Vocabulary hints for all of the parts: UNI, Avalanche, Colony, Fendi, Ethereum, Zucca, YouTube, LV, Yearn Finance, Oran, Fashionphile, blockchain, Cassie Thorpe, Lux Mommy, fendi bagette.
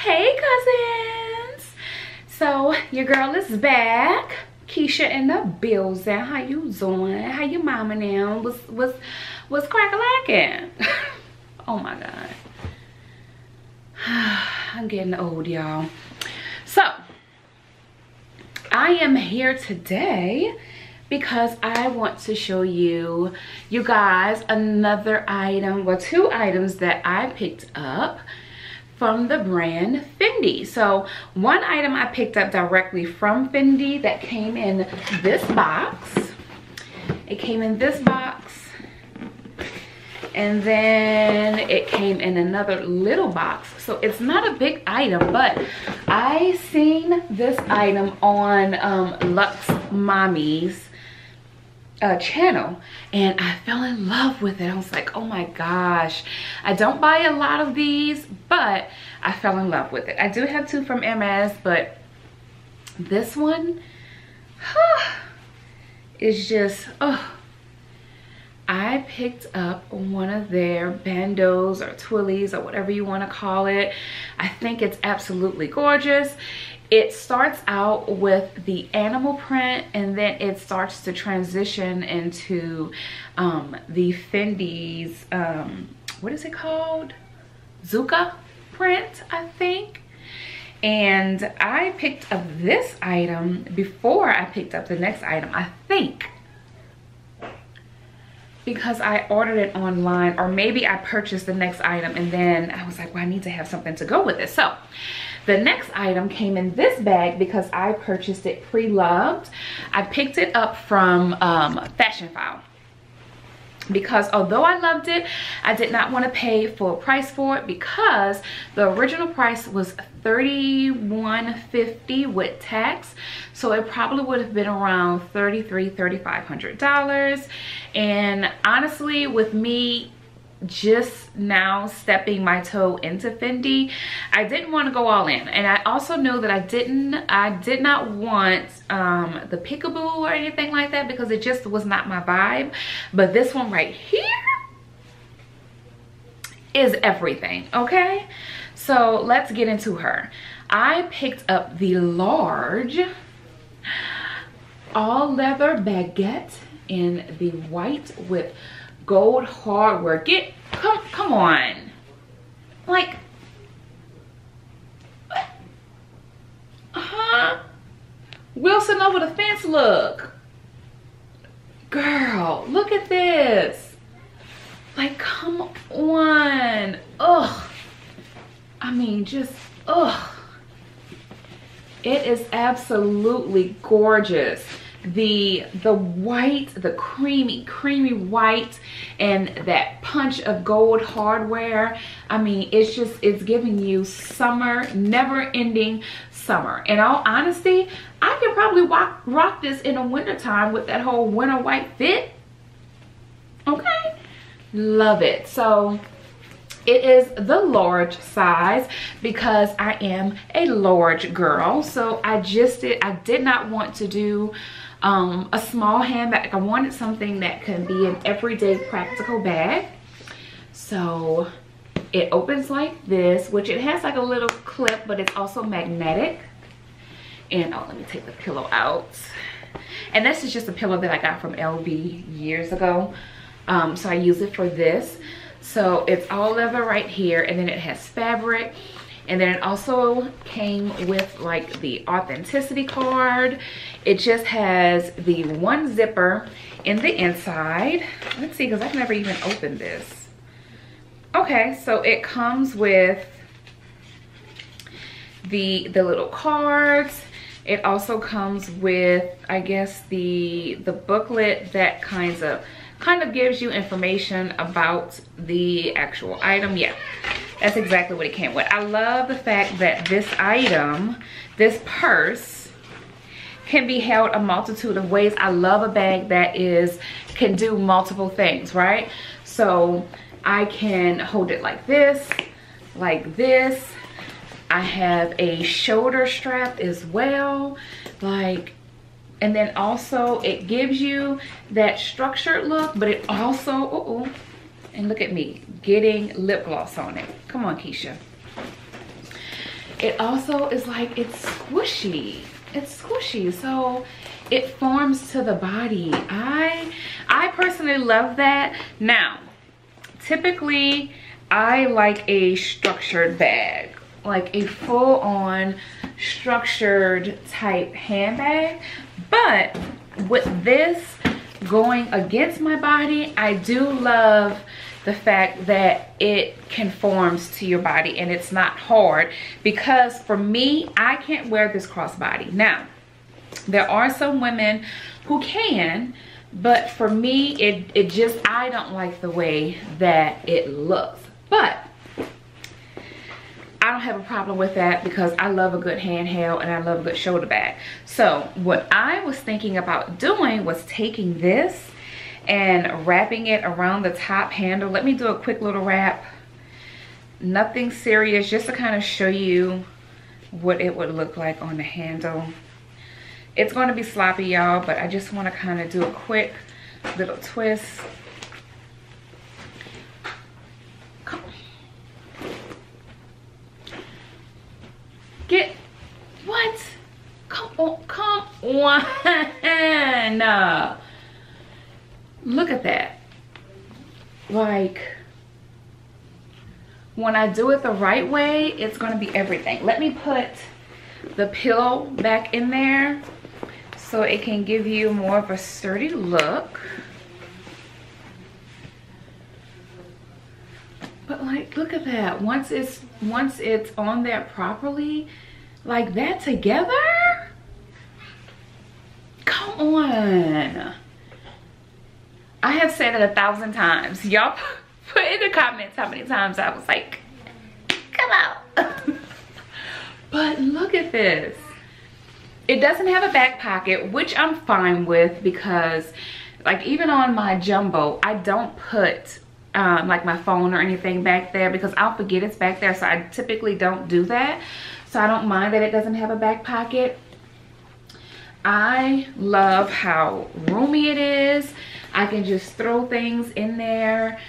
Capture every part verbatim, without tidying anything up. Hey cousins, so your girl is back. Keisha in the building. How you doing? How your mama now? What's what's what's crack-a-lacking? Oh my god, I'm getting old, y'all. So I am here today because I want to show you you guys another item, well, two items that I picked up from the brand Fendi. So one item I picked up directly from Fendi that came in this box. It came in this box. And then it came in another little box. So it's not a big item, but I seen this item on um, Lux Mommy's Uh, channel, and I fell in love with it. I was like, oh my gosh, I don't buy a lot of these, but I fell in love with it. I do have two from M S, but this one huh, is just, oh, I picked up one of their bandeaus or twillies or whatever you want to call it. I think it's absolutely gorgeous. It starts out with the animal print, and then it starts to transition into um, the Fendi's, um, what is it called? Zucca print, I think. And I picked up this item before I picked up the next item, I think, because I ordered it online, or maybe I purchased the next item and then I was like, well, I need to have something to go with it. So the next item came in this bag because I purchased it pre-loved. I picked it up from um, Fashionphile because although I loved it, I did not want to pay full price for it because the original price was thirty-one fifty with tax. So it probably would have been around thirty-three hundred, thirty-five hundred dollars. And honestly, with me just now stepping my toe into Fendi, I didn't want to go all in, and I also know that I didn't I did not want um, the peekaboo or anything like that because it just was not my vibe. But this one right here is everything. Okay, so let's get into her. I picked up the large all leather baguette in the white with gold hardware. Get come come on, like uh huh. Wilson over the fence look. Girl, look at this. Like, come on. Ugh. I mean, just ugh. It is absolutely gorgeous. the the white, the creamy creamy white, and that punch of gold hardware. I mean, it's just, it's giving you summer, never-ending summer. In all honesty, I could probably rock, rock this in the winter time with that whole winter white fit. Okay, love it. So it is the large size because I am a large girl, so I just did I did not want to do um a small handbag. I wanted something that can be an everyday practical bag. So it opens like this, which it has like a little clip, but it's also magnetic. And oh, let me take the pillow out. And this is just a pillow that I got from L V years ago, um so I use it for this. So it's all leather right here, and then it has fabric. And then it also came with like the authenticity card. It just has the one zipper in the inside. Let's see, because I've never even opened this. Okay, so it comes with the the little cards. It also comes with, I guess, the the booklet that kinds of kind of gives you information about the actual item. Yeah, that's exactly what it came with. I love the fact that this item, this purse, can be held a multitude of ways. I love a bag that is can do multiple things, right? So I can hold it like this, like this. I have a shoulder strap as well, like, and then also it gives you that structured look, but it also, uh-oh, and look at me getting lip gloss on it. Come on, Keisha. It also is like, it's squishy. It's squishy, so it forms to the body. I, I personally love that. Now, typically, I like a structured bag, like a full-on structured type handbag. But with this going against my body, I do love the fact that it conforms to your body and it's not hard, because for me, I can't wear this crossbody. Now, there are some women who can, but for me, it, it just, I don't like the way that it looks. But I don't have a problem with that because I love a good handheld and I love a good shoulder bag. So what I was thinking about doing was taking this and wrapping it around the top handle. Let me do a quick little wrap, nothing serious, just to kind of show you what it would look like on the handle. It's going to be sloppy, y'all, but I just want to kind of do a quick little twist. Come on. Get, what? Come on, come on. No. Look at that. Like, when I do it the right way, it's going to be everything. Let me put the pillow back in there so it can give you more of a sturdy look. But like, look at that. Once it's once it's on there properly, like that together? Come on. I have said it a thousand times. Y'all put in the comments how many times I was like, come out. But look at this. It doesn't have a back pocket, which I'm fine with, because like even on my jumbo, I don't put um, like my phone or anything back there because I'll forget it's back there. So I typically don't do that. So I don't mind that it doesn't have a back pocket. I love how roomy it is. I can just throw things in there.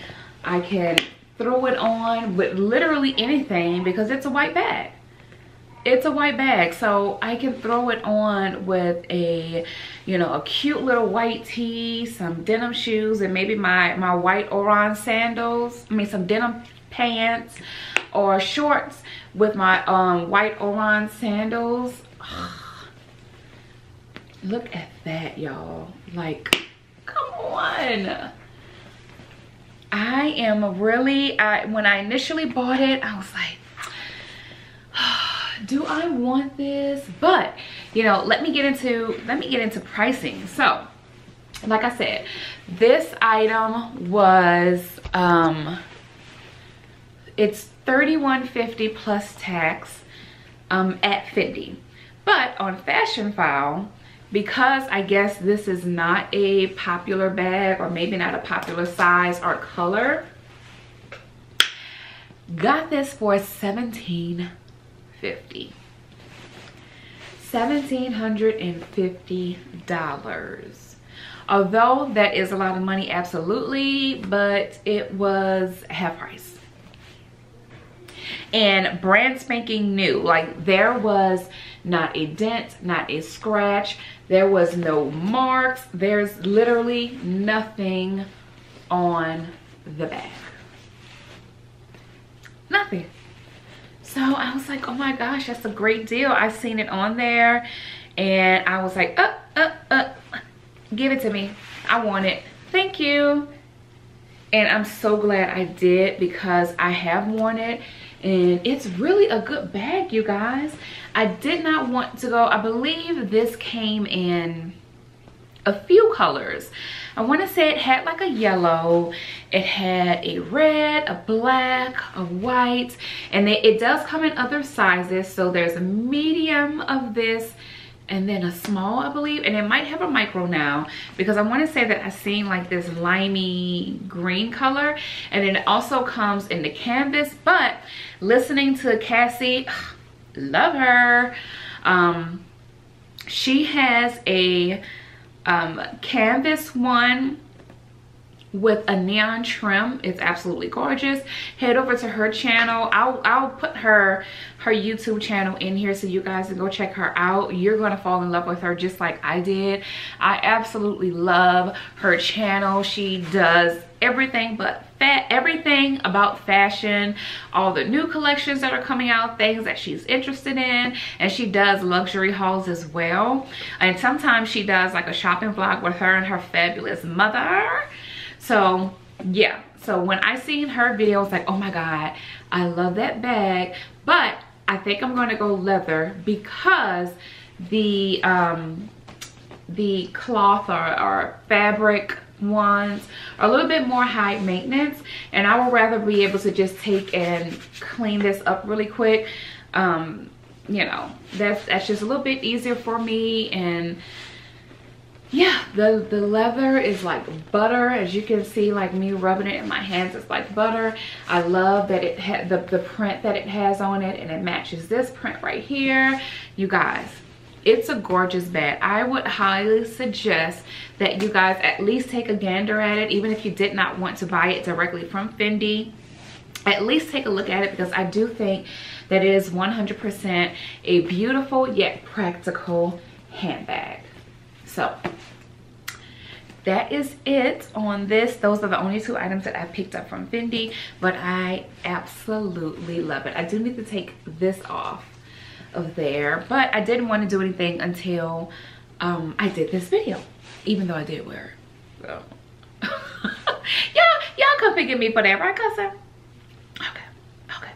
I can throw it on with literally anything because it's a white bag. It's a white bag, so I can throw it on with a, you know, a cute little white tee, some denim shoes, and maybe my, my white Oran sandals. I mean, some denim pants or shorts with my um, white Oran sandals. Look at that, y'all. Like, come on. I am really, I, when I initially bought it, I was like, do I want this? But, you know, let me get into, let me get into pricing. So, like I said, this item was, um, it's thirty-one fifty plus tax um, at Fendi. But on Fashionphile, because I guess this is not a popular bag or maybe not a popular size or color, got this for seventeen fifty. seventeen fifty dollars. Although that is a lot of money, absolutely, but it was half price. And brand spanking new. Like, there was not a dent, not a scratch, there was no marks, there's literally nothing on the bag. Nothing. So I was like, oh my gosh, that's a great deal. I've seen it on there and I was like, uh, uh, uh, give it to me. I want it. Thank you. And I'm so glad I did because I have worn it and it's really a good bag, you guys. I did not want to go, I believe this came in a few colors. I want to say it had like a yellow, it had a red, a black, a white, and they, it does come in other sizes. So there's a medium of this and then a small, I believe, and it might have a micro now, because I want to say that I've seen like this limey green color, and then it also comes in the canvas. But listening to Cassie, love her, um she has a um canvas one with a neon trim. It's absolutely gorgeous. Head over to her channel. I'll, I'll put her her YouTube channel in here so you guys can go check her out. You're gonna fall in love with her just like I did. I absolutely love her channel. She does everything but fat, everything about fashion, all the new collections that are coming out, things that she's interested in, and she does luxury hauls as well. And sometimes she does like a shopping vlog with her and her fabulous mother. So yeah, so when I seen her video, it's like, oh my God, I love that bag, but I think I'm gonna go leather because the um, the cloth or, or fabric ones are a little bit more high maintenance, and I would rather be able to just take and clean this up really quick. Um, you know, that's that's just a little bit easier for me. And yeah, the the leather is like butter, as you can see, like me rubbing it in my hands, it's like butter. I love that it had the, the print that it has on it, and it matches this print right here. You guys, it's a gorgeous bag. I would highly suggest that you guys at least take a gander at it, even if you did not want to buy it directly from Fendi. At least take a look at it, because I do think that it is one hundred percent a beautiful yet practical handbag. So that is it on this. Those are the only two items that I picked up from Fendi, but I absolutely love it. I do need to take this off of there, but I didn't want to do anything until um, I did this video, even though I did wear it. So y'all, y'all come pick at me for that, right, cousin? Okay, okay.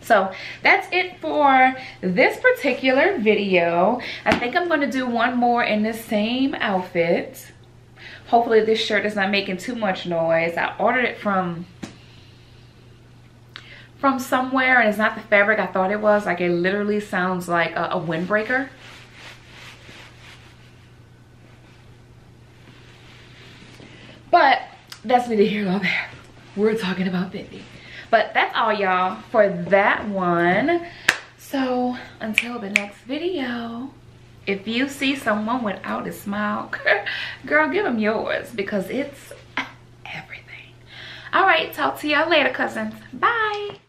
So that's it for this particular video. I think I'm gonna do one more in the same outfit. Hopefully this shirt is not making too much noise. I ordered it from from somewhere, and it's not the fabric I thought it was. Like, it literally sounds like a, a windbreaker. But that's neither here nor there. We're talking about Fendi. But that's all, y'all, for that one. So until the next video, if you see someone without a smile, girl, give them yours, because it's everything. All right, talk to y'all later, cousins. Bye.